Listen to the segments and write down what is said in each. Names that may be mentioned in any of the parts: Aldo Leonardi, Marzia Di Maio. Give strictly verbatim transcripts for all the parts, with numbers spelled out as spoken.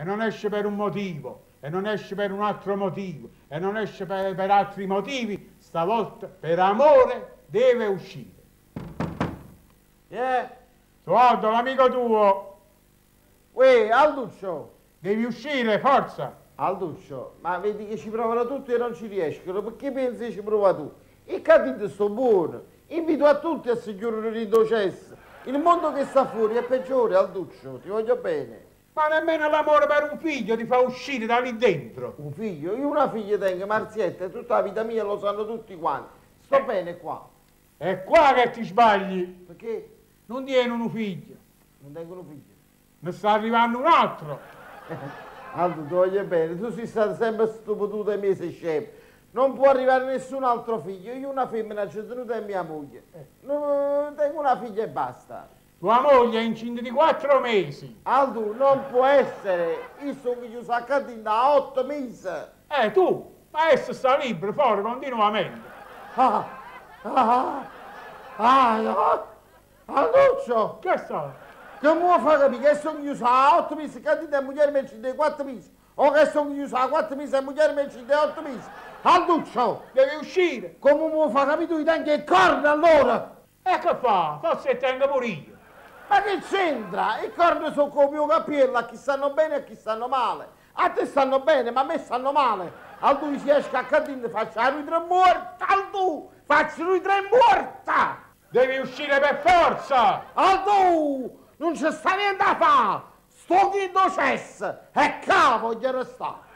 e non esce per un motivo, e non esce per un altro motivo, e non esce per, per altri motivi, stavolta per amore deve uscire. Yeah. Tu Aldo, l'amico tuo. Uè, Alduccio. Devi uscire, forza. Alduccio, ma vedi che ci provano tutti e non ci riescono, perché pensi che ci prova tu? I capiti sono buoni, invito a tutti a signore di docesse. Il mondo che sta fuori è peggiore, Alduccio, ti voglio bene. Ma nemmeno l'amore per un figlio ti fa uscire da lì dentro. Un figlio? Io una figlia tengo, Marzietta, tutta la vita mia, lo sanno tutti quanti. Sto eh. bene qua. È qua che ti sbagli. Perché? Non tieni un figlio. Non tengo un figlio. Ne sta arrivando un altro. Aldo, ti voglio bene, tu sei stato sempre stupiduto e me sei scemo. Non può arrivare nessun altro figlio. Io una femmina c'è tenuta e mia moglie. Eh. Non tengo una figlia e basta. Tua moglie è incinta di quattro mesi. Aldo, non può essere. Io sono chiuso a cantina da otto mesi. Eh, tu? Ma esso sta libero, fuori, continuamente. Ah, ah, ah, ah, Alduccio. Che sta? Che muo fa capire che sono chiuso a otto mesi, cantina e moglie mi incinta di quattro mesi. O che sono chiuso a quattro mesi e moglie mi incinta di otto mesi. Alduccio, devi uscire. Come muo fa capire tu i tanchi e corna allora? E che fa? Forse tengo pure io. Ma che c'entra? I corni sono come un capello, a chi stanno bene e a chi stanno male. A te stanno bene, ma a me stanno male. Al tu si esce a cantina e faccia lui tre morta, al tu! Faccia lui tre morta! Devi uscire per forza! Al tu! Non c'è sta niente da fare! Sto chi docesse! E cavo voglio restare!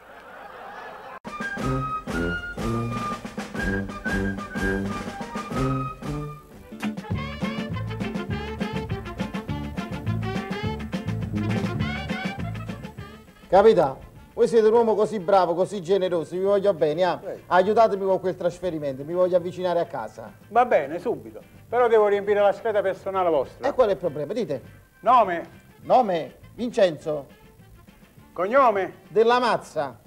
Capitano, voi siete un uomo così bravo, così generoso, vi voglio bene, eh? Aiutatemi con quel trasferimento, mi voglio avvicinare a casa. Va bene, subito, però devo riempire la scheda personale vostra. E qual è il problema? Dite. Nome. Nome? Vincenzo. Cognome? Della Mazza.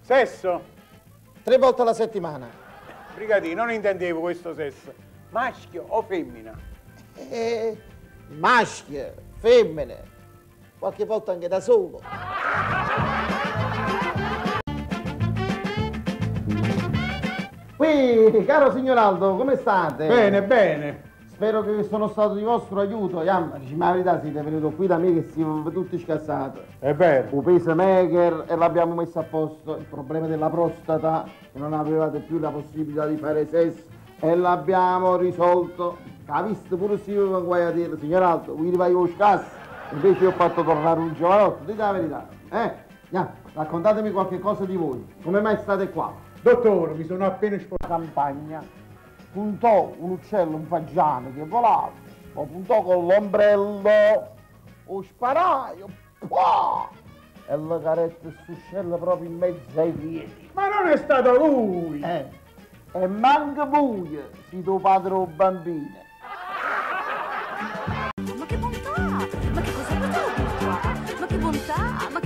Sesso? Tre volte alla settimana. Brigatino, non intendevo questo sesso. Maschio o femmina? Eh, maschio, femmine. Qualche volta anche da solo. Qui, caro signor Aldo, come state? Bene, bene. Spero che sono stato di vostro aiuto. Ma la verità, siete venuti qui da me che siamo tutti scassati. È vero. Un pacemaker e l'abbiamo messo a posto. Il problema della prostata, che non avevate più la possibilità di fare sesso, e l'abbiamo risolto. Capiste pure se io non guai a dire, signor Aldo, qui vai con scasso. Invece ho fatto tornare un giovanotto, dite la verità, eh? Andiamo, raccontatemi qualche cosa di voi, come mai state qua? Dottore, mi sono appena sposato. La campagna puntò un uccello, un fagiano che volava, lo puntò con l'ombrello, lo sparaio, pua! E la caretta succella proprio in mezzo ai piedi. Ma non è stato lui! Eh, e manca voi, si tuo padre o bambino. Ma che bontà, ma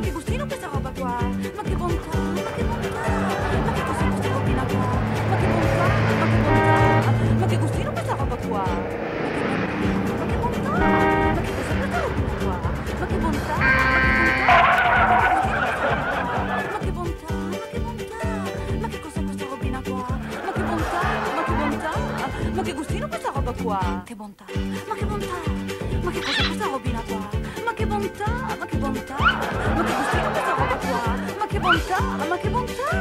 che gustino questa roba qua, ma che bontà, ma che bontà, ma che cos'è questa robina qua, ma che bontà, ma che bontà, ma che gustino questa roba qua, ma che bontà, ma che cos'è questa robina qua, ma che bontà, ma che bontà, ma che bontà, ma che cos'è questa robina qua, ma che bontà, ma che bontà, ma che gustino questa roba qua, che bontà, ma che bontà, ma che cos'è questa robina qua. Ma che bontà, ma che bontà, ma che cos'è questa roba qua, ma che bontà, ma che bontà,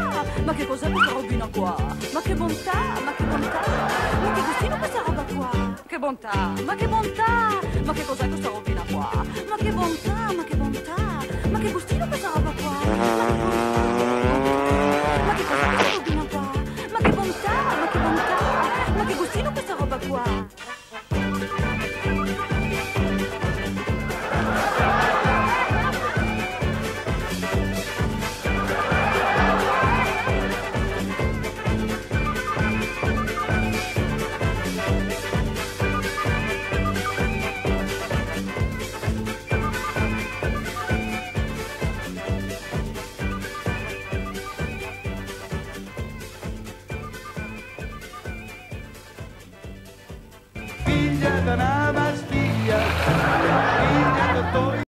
ma che cos'è questa robina qua, ma che bontà, ma che bontà, ma che cos'è questa roba qua, che bontà, ma che bontà, ma che cos'è questa robina qua,